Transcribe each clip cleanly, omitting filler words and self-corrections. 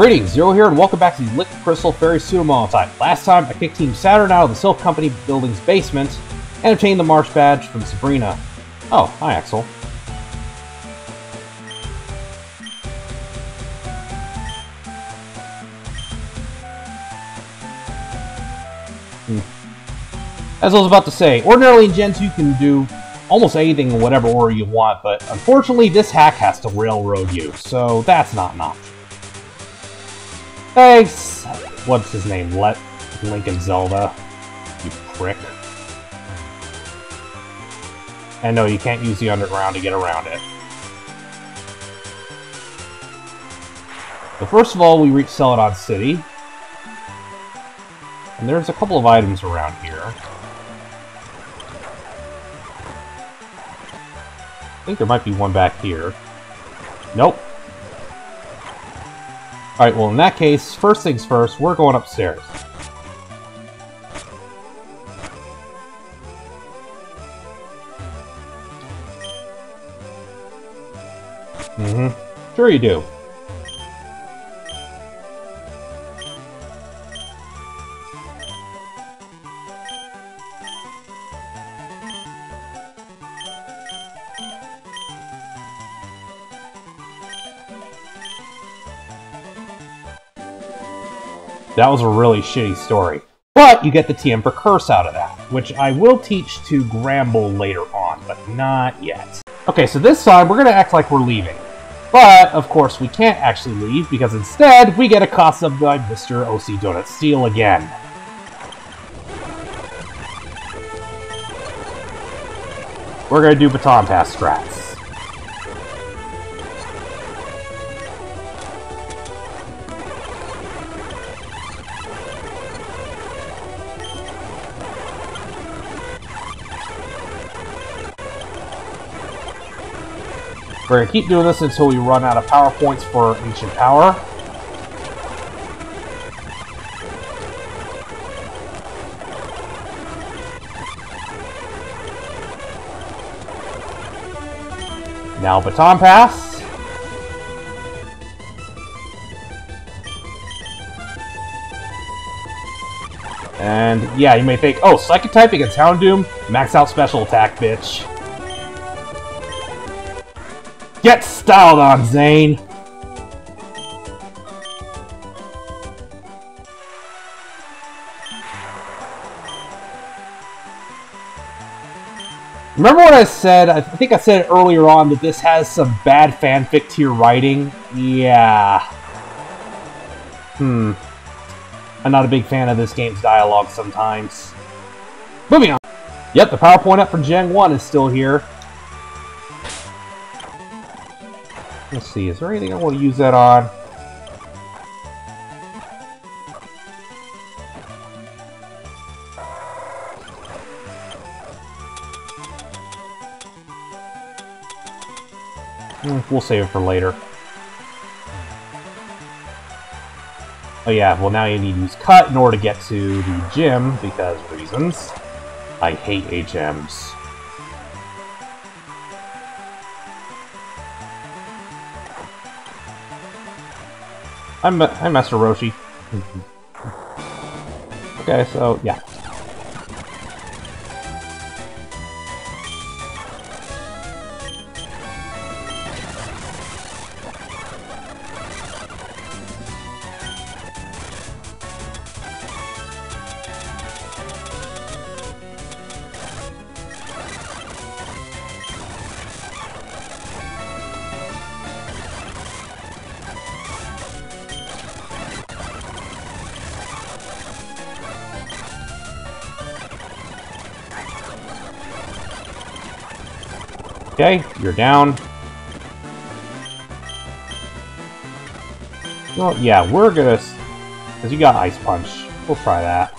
Greetings, Zero here, and welcome back to the Liquid Crystal Fairy Pseudomonotype. Last time, I kicked Team Saturn out of the Silk Company building's basement and obtained the Marsh Badge from Sabrina. Oh, hi, Axel. As I was about to say, ordinarily in Gen 2 you can do almost anything in whatever order you want, but unfortunately this hack has to railroad you, so that's not an option. Thanks! What's his name? Lincoln Zelda. You prick. And no, you can't use the underground to get around it. But first of all, we reach Celadon City. And there's a couple of items around here. I think there might be one back here. Nope. Alright, well in that case, first things first, we're going upstairs. Sure you do. That was a really shitty story. But you get the TM for Curse out of that, which I will teach to Gramble later on, but not yet. Okay, so this time we're going to act like we're leaving. But, of course, we can't actually leave, because instead we get accosted by Mr. OC Donut Steel again. We're going to do Baton Pass strats. We're gonna keep doing this until we run out of power points for Ancient Power. Now Baton Pass. And yeah, you may think, oh, Psychotype against Houndoom, max out special attack, bitch. Get styled on, Zane! Remember what I said? I think I said it earlier on that this has some bad fanfic tier writing. Yeah. I'm not a big fan of this game's dialogue sometimes. Moving on! Yep, the PowerPoint up for Gen 1 is still here. Let's see, is there anything I want to use that on? We'll save it for later. Oh yeah, well now you need to use Cut in order to get to the gym, because reasons. I hate HMs. I'm Master Roshi. Okay, so, yeah. Okay, you're down. Well, yeah, we're gonna... Because you got Ice Punch. We'll try that.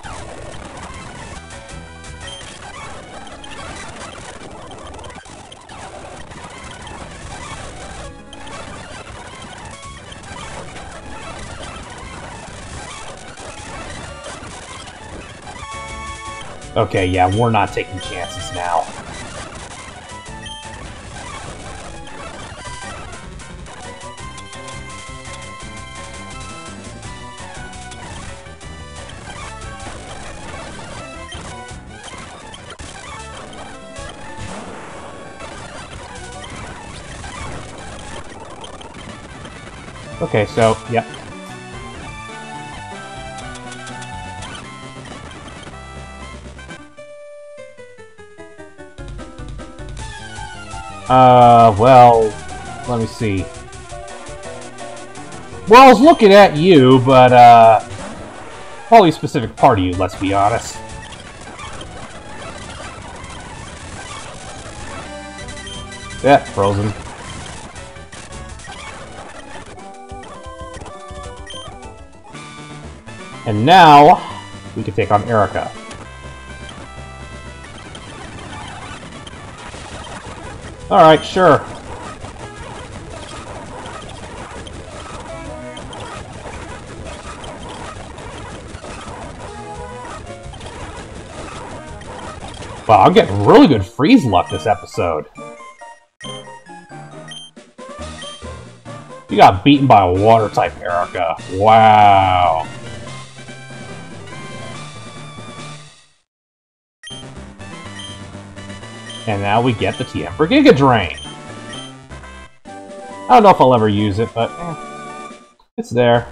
Okay, yeah, we're not taking chances now. Okay, so, yep. Well, let me see. Well, I was looking at you, but, probably a specific part of you, let's be honest. Yeah, frozen. And now, we can take on Erika. Alright, sure. Wow, I'm getting really good freeze luck this episode. You got beaten by a water-type Erika. Wow. And now we get the TM for Giga Drain. I don't know if I'll ever use it, but it's there.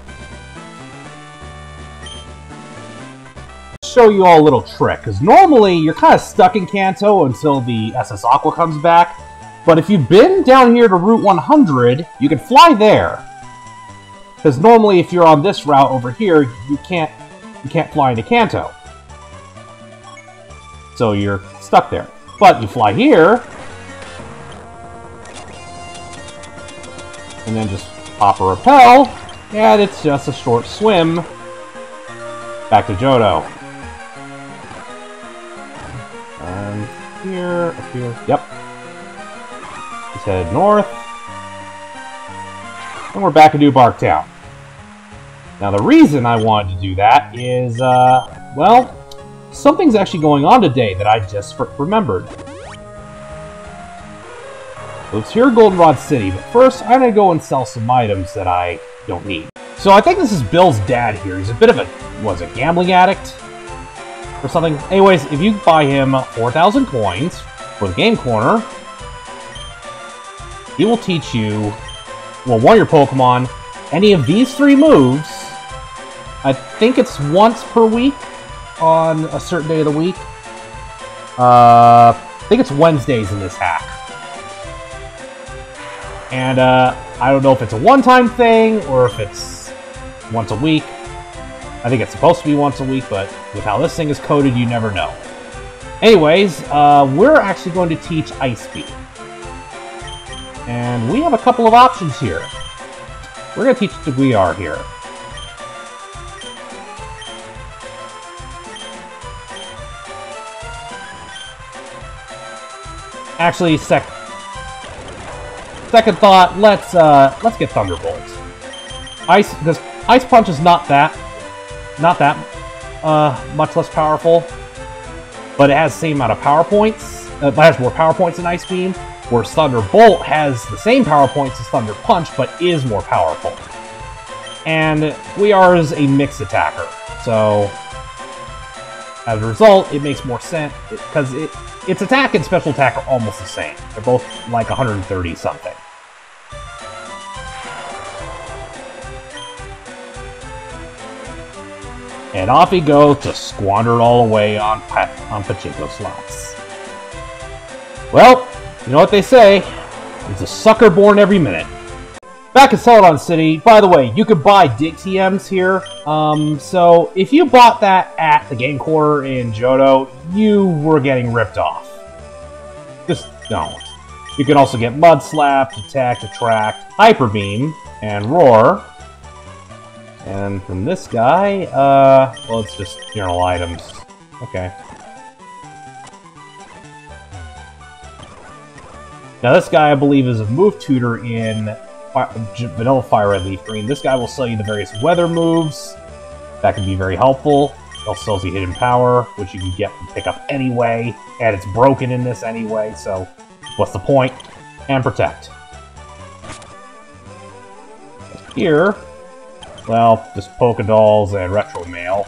Show you all a little trick, because normally you're kind of stuck in Kanto until the SS Aqua comes back, but if you've been down here to Route 100, you can fly there. Because normally if you're on this route over here, you can't fly into Kanto. So you're stuck there. But you fly here, and then just pop a rappel, and it's just a short swim back to Johto. And here, up here, yep. Let's head north, and we're back in New Bark Town. Now the reason I wanted to do that is, well, something's actually going on today that I just remembered. Let's hear Goldenrod City, but first I'm gonna go and sell some items that I don't need. So I think this is Bill's dad here. He's a bit of a, was it, gambling addict or something? Anyways, if you buy him 4,000 coins for the game corner, he will teach you, well, one of your Pokemon, any of these three moves. I think it's once per week. On a certain day of the week. I think it's Wednesdays in this hack. And I don't know if it's a one-time thing or if it's once a week. I think it's supposed to be once a week, but with how this thing is coded, you never know. Anyways, we're actually going to teach Ice Speed. And we have a couple of options here. We're going to teach the VR here. Actually, second thought, let's get Thunderbolt. Ice, because Ice Punch is not that much less powerful, but it has the same amount of power points. It has more power points than Ice Beam, whereas Thunderbolt has the same power points as Thunder Punch, but is more powerful. And we are as a mixed attacker, so as a result, it makes more sense because its attack and special attack are almost the same. They're both like 130 something. And off he goes to squander it all away on pachinko slots. Well, you know what they say, there's a sucker born every minute. Back at Celadon City, by the way, you could buy Dig TMs here. So if you bought that at the game corner in Johto, you were getting ripped off. Just don't. You can also get Mud Slap, Detect, Attract, Hyper Beam, and Roar. And from this guy, well, it's just general items. Okay. Now this guy, I believe, is a move tutor in Vanilla Fire Red Leaf Green. This guy will sell you the various weather moves. That can be very helpful. It also sells you Hidden Power, which you can get and pick up anyway. And it's broken in this anyway, so what's the point? And Protect. Here, well, just Polka Dolls and Retro Mail.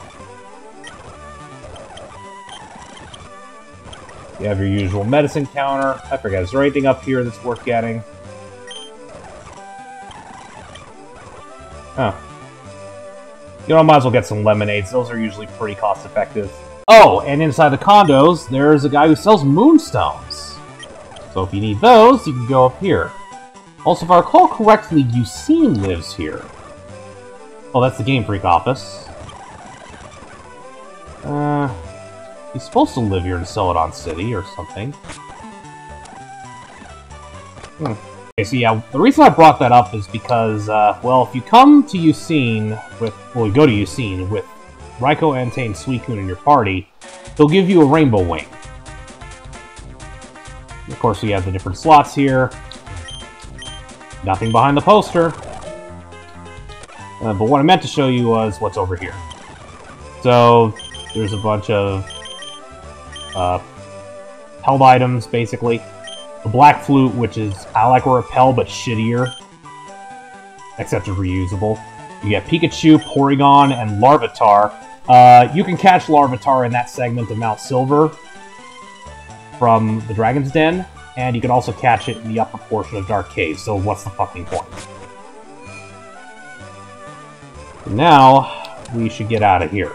You have your usual medicine counter. I forget, is there anything up here that's worth getting? Huh. You know, I might as well get some lemonades. Those are usually pretty cost-effective. Oh, and inside the condos, there's a guy who sells moonstones. So if you need those, you can go up here. Also, if I recall correctly, Usine lives here. Oh, that's the Game Freak office. He's supposed to live here in Celadon City or something. Okay, so yeah, the reason I brought that up is because, well, if you come to Usine with, well, you go to Usine with Raikou, Entei, and Suicune in your party, they'll give you a Rainbow Wing. Of course, we have the different slots here. Nothing behind the poster. But what I meant to show you was what's over here. So, there's a bunch of held items, basically. The Black Flute, which is I like Repel, but shittier. Except it's reusable. You get Pikachu, Porygon, and Larvitar. You can catch Larvitar in that segment of Mount Silver from the Dragon's Den, and you can also catch it in the upper portion of Dark Cave, so what's the fucking point? Now, we should get out of here.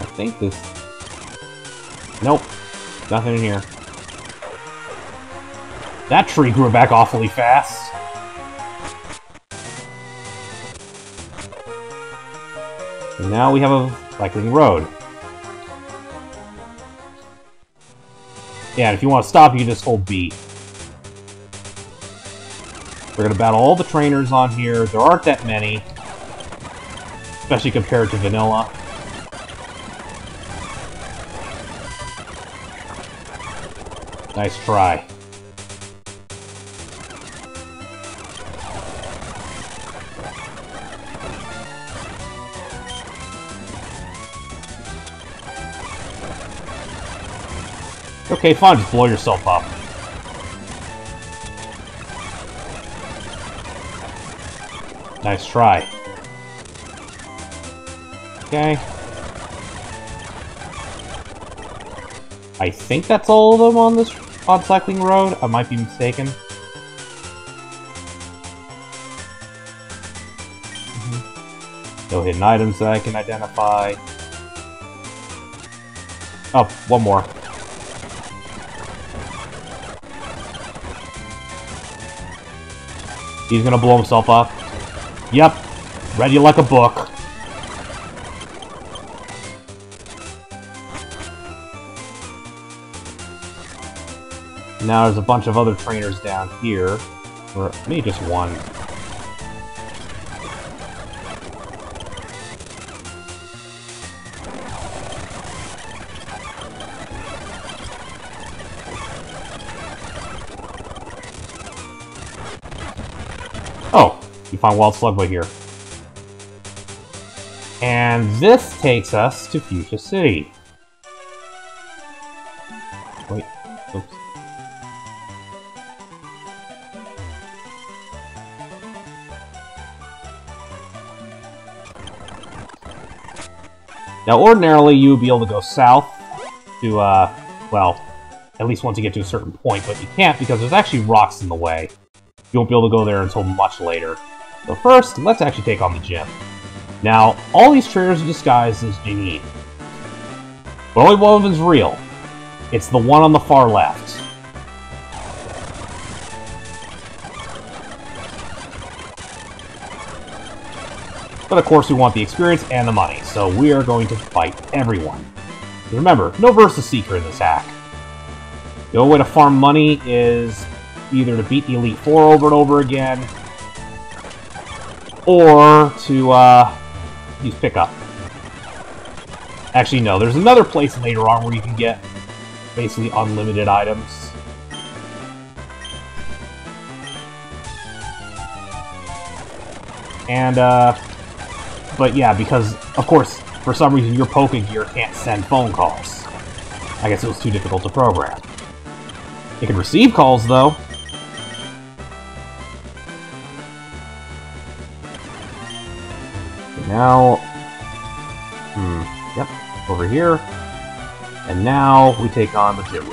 I think this... Nope. Nothing in here. That tree grew back awfully fast. And now we have a cycling road. Yeah, and if you want to stop, you can just hold B. We're gonna battle all the trainers on here. There aren't that many. Especially compared to vanilla. Nice try. Okay, fine, just blow yourself up. Nice try. Okay. I think that's all of them on this on Cycling Road. I might be mistaken. No hidden items that I can identify. Oh, one more. He's gonna blow himself up. Yep. Read you like a book. Now there's a bunch of other trainers down here, or maybe just one. Oh, you find Wild Slugboy here. And this takes us to Fuchsia City. Wait, oops. Now, ordinarily, you would be able to go south to, well, at least once you get to a certain point, but you can't because there's actually rocks in the way. You won't be able to go there until much later. So first, let's actually take on the gym. Now, all these trainers are disguised as Janine. But only one of them is real. It's the one on the far left. But of course we want the experience and the money, so we are going to fight everyone. Remember, no Versus Seeker in this hack. The only way to farm money is either to beat the Elite Four over and over again, or to use pickup. Actually no, there's another place later on where you can get basically unlimited items. And but yeah, because, of course, for some reason your Pokegear can't send phone calls. I guess it was too difficult to program. It can receive calls, though. Now... Yep, over here. And now we take on the Jitwoo.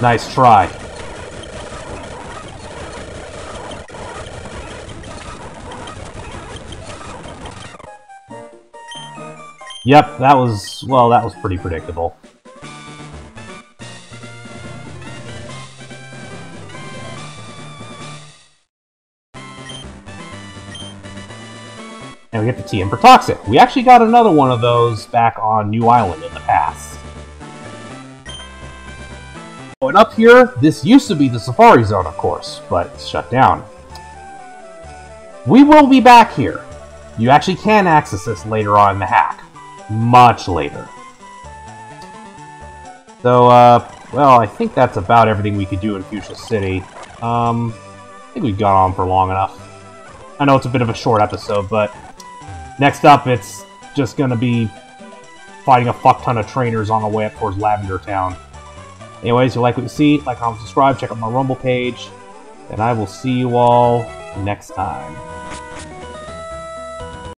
Nice try. Yep, that was, well, that was pretty predictable. And we get the TM for Toxic. We actually got another one of those back on New Island in the past. And up here, this used to be the Safari Zone, of course, but it's shut down. We will be back here. You actually can access this later on in the hack. Much later. So, well, I think that's about everything we could do in Fuchsia City. I think we've gone on for long enough. I know it's a bit of a short episode, but next up, it's just going to be fighting a fuck-ton of trainers on the way up towards Lavender Town. Anyways, if you like what you see, like, comment, subscribe, check out my Rumble page, and I will see you all next time.